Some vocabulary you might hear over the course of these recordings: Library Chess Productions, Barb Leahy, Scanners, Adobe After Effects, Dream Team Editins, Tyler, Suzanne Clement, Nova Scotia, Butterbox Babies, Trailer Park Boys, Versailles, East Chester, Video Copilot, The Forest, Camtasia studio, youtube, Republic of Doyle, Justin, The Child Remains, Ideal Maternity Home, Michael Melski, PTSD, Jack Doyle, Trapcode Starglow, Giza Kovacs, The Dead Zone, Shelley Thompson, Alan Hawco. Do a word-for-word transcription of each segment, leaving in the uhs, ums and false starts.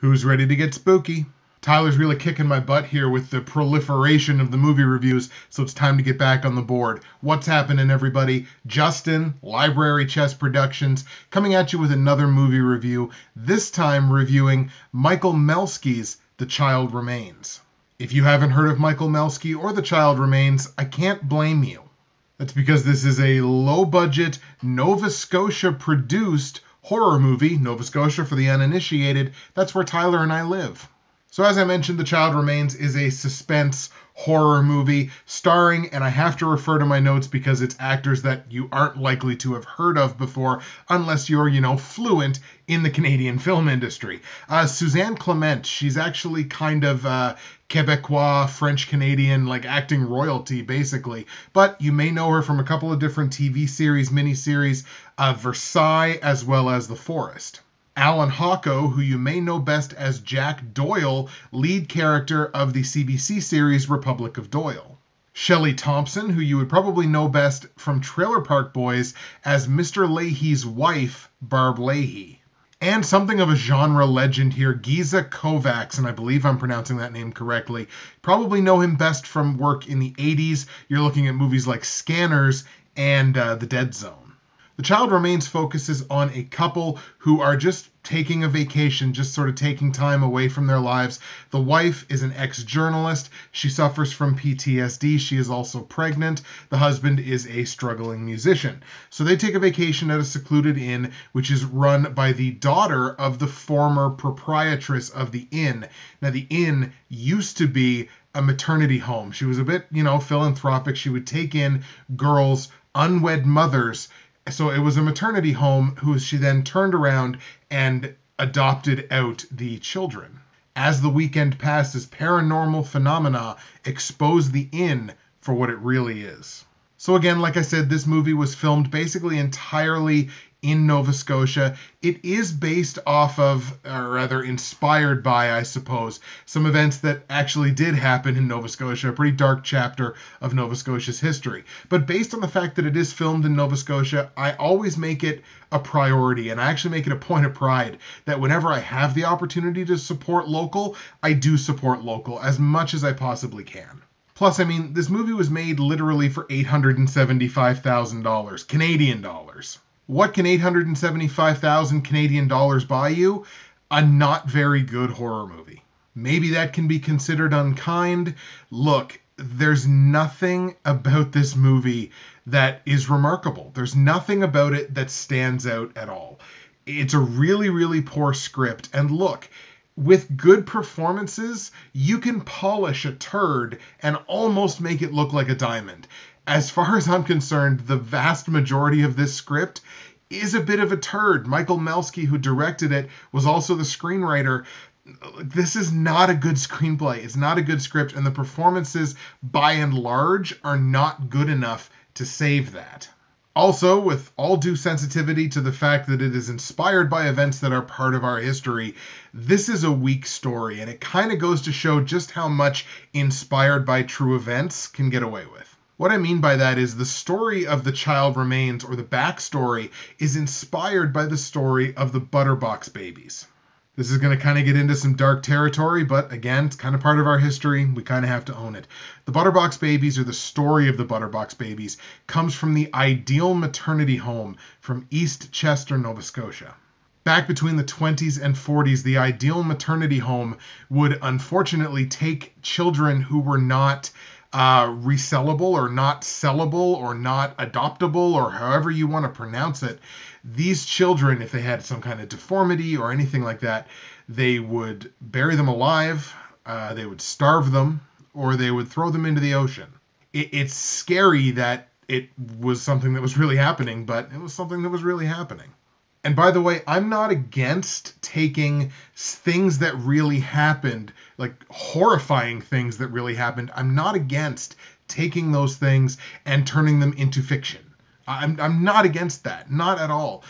Who's ready to get spooky? Tyler's really kicking my butt here with the proliferation of the movie reviews, so it's time to get back on the board. What's happening, everybody? Justin, Library Chess Productions, coming at you with another movie review, this time reviewing Michael Melski's The Child Remains. If you haven't heard of Michael Melski or The Child Remains, I can't blame you. That's because this is a low-budget, Nova Scotia-produced horror movie. Nova Scotia, for the uninitiated, that's where Tyler and I live. So as I mentioned, The Child Remains is a suspense horror movie starring, and I have to refer to my notes because it's actors that you aren't likely to have heard of before unless you're, you know, fluent in the Canadian film industry. Uh, Suzanne Clement, she's actually kind of uh, Quebecois, French-Canadian, like acting royalty, basically. But you may know her from a couple of different T V series, miniseries, uh, Versailles, as well as The Forest. Alan Hawco, who you may know best as Jack Doyle, lead character of the C B C series Republic of Doyle. Shelley Thompson, who you would probably know best from Trailer Park Boys as Mister Leahy's wife, Barb Leahy. And something of a genre legend here, Giza Kovacs, and I believe I'm pronouncing that name correctly. Probably know him best from work in the eighties. You're looking at movies like Scanners and uh, The Dead Zone. The Child Remains focuses on a couple who are just taking a vacation, just sort of taking time away from their lives. The wife is an ex-journalist. She suffers from P T S D. She is also pregnant. The husband is a struggling musician. So they take a vacation at a secluded inn, which is run by the daughter of the former proprietress of the inn. Now, the inn used to be a maternity home. She was a bit, you know, philanthropic. She would take in girls, unwed mothers. So it was a maternity home who she then turned around and adopted out the children. As the weekend passes, paranormal phenomena expose the inn for what it really is. So again, like I said, this movie was filmed basically entirely in Nova Scotia. It is based off of, or rather inspired by, I suppose, some events that actually did happen in Nova Scotia, a pretty dark chapter of Nova Scotia's history. But based on the fact that it is filmed in Nova Scotia, I always make it a priority, and I actually make it a point of pride that whenever I have the opportunity to support local, I do support local as much as I possibly can. Plus, I mean, this movie was made literally for eight hundred seventy-five thousand dollars, Canadian dollars. What can eight hundred seventy-five thousand Canadian dollars buy you? A not very good horror movie. Maybe that can be considered unkind. Look, there's nothing about this movie that is remarkable. There's nothing about it that stands out at all. It's a really, really poor script. And look, with good performances, you can polish a turd and almost make it look like a diamond. As far as I'm concerned, the vast majority of this script is a bit of a turd. Michael Melski, who directed it, was also the screenwriter. This is not a good screenplay. It's not a good script, and the performances, by and large, are not good enough to save that. Also, with all due sensitivity to the fact that it is inspired by events that are part of our history, this is a weak story, and it kind of goes to show just how much inspired by true events can get away with. What I mean by that is the story of The Child Remains, or the backstory, is inspired by the story of the Butterbox Babies. This is going to kind of get into some dark territory, but again, it's kind of part of our history. We kind of have to own it. The Butterbox Babies, or the story of the Butterbox Babies, comes from the Ideal Maternity Home from East Chester, Nova Scotia. Back between the twenties and forties, the Ideal Maternity Home would unfortunately take children who were not Uh, resellable or not sellable or not adoptable, or however you want to pronounce it. These children, if they had some kind of deformity or anything like that, they would bury them alive, uh, they would starve them, or they would throw them into the ocean. It, it's scary that it was something that was really happening, but it was something that was really happening. And by the way, I'm not against taking things that really happened, like horrifying things that really happened. I'm not against taking those things and turning them into fiction. I'm, I'm not against that, not at all.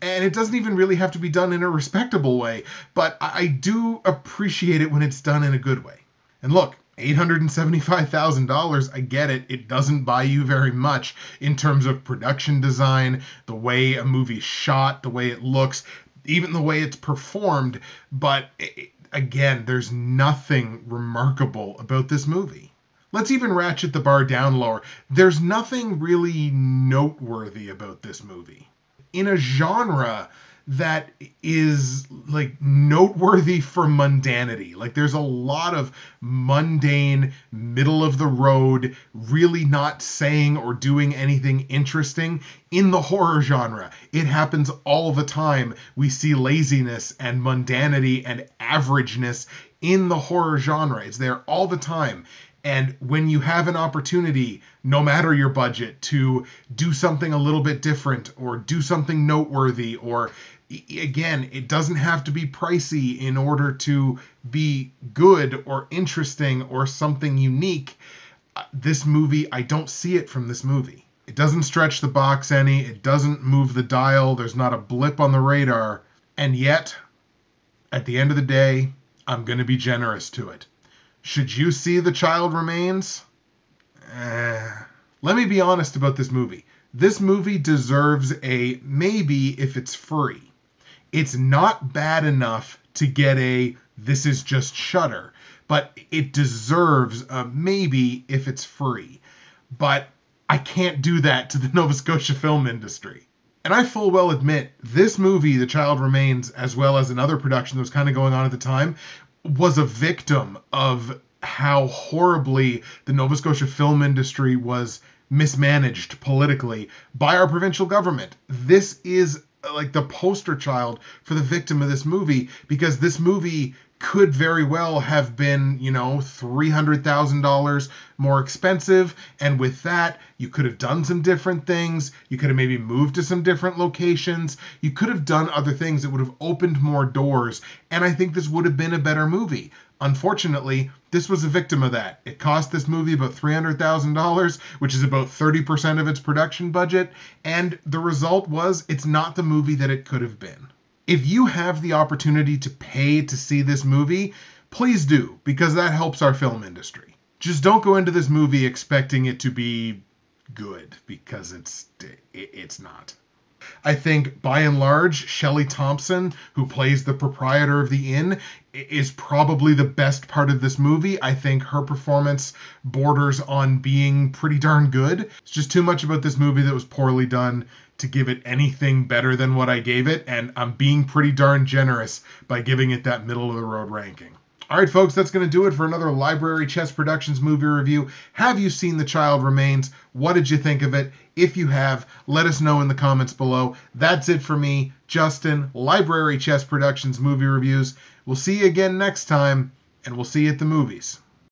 And it doesn't even really have to be done in a respectable way, but I do appreciate it when it's done in a good way. And look, eight hundred seventy-five thousand dollars, I get it, it doesn't buy you very much in terms of production design, the way a movie's shot, the way it looks, even the way it's performed, but it, again, there's nothing remarkable about this movie. Let's even ratchet the bar down lower. There's nothing really noteworthy about this movie. In a genre that is, like, noteworthy for mundanity. Like, there's a lot of mundane, middle-of-the-road, really not saying or doing anything interesting in the horror genre. It happens all the time. We see laziness and mundanity and averageness in the horror genre. It's there all the time. And when you have an opportunity, no matter your budget, to do something a little bit different or do something noteworthy, or, again, it doesn't have to be pricey in order to be good or interesting or something unique, this movie, I don't see it from this movie. It doesn't stretch the box any. It doesn't move the dial. There's not a blip on the radar. And yet, at the end of the day, I'm going to be generous to it. Should you see The Child Remains? Eh. Let me be honest about this movie. This movie deserves a maybe if it's free. It's not bad enough to get a this is just Shudder, but it deserves a maybe if it's free. But I can't do that to the Nova Scotia film industry. And I full well admit, this movie, The Child Remains, as well as another production that was kind of going on at the time, was a victim of how horribly the Nova Scotia film industry was mismanaged politically by our provincial government. This is like the poster child for the victim of this movie, because this movie could very well have been, you know, three hundred thousand dollars more expensive. And with that, you could have done some different things. You could have maybe moved to some different locations. You could have done other things that would have opened more doors. And I think this would have been a better movie. Unfortunately, this was a victim of that. It cost this movie about three hundred thousand dollars, which is about thirty percent of its production budget. And the result was it's not the movie that it could have been. If you have the opportunity to pay to see this movie, please do, because that helps our film industry. Just don't go into this movie expecting it to be good, because it's it's not. I think, by and large, Shelley Thompson, who plays the proprietor of the inn, is probably the best part of this movie. I think her performance borders on being pretty darn good. It's just too much about this movie that was poorly done to give it anything better than what I gave it, and I'm being pretty darn generous by giving it that middle-of-the-road ranking. All right, folks, that's going to do it for another Library Chess Productions movie review. Have you seen The Child Remains? What did you think of it? If you have, let us know in the comments below. That's it for me, Justin, Library Chess Productions movie reviews. We'll see you again next time, and we'll see you at the movies.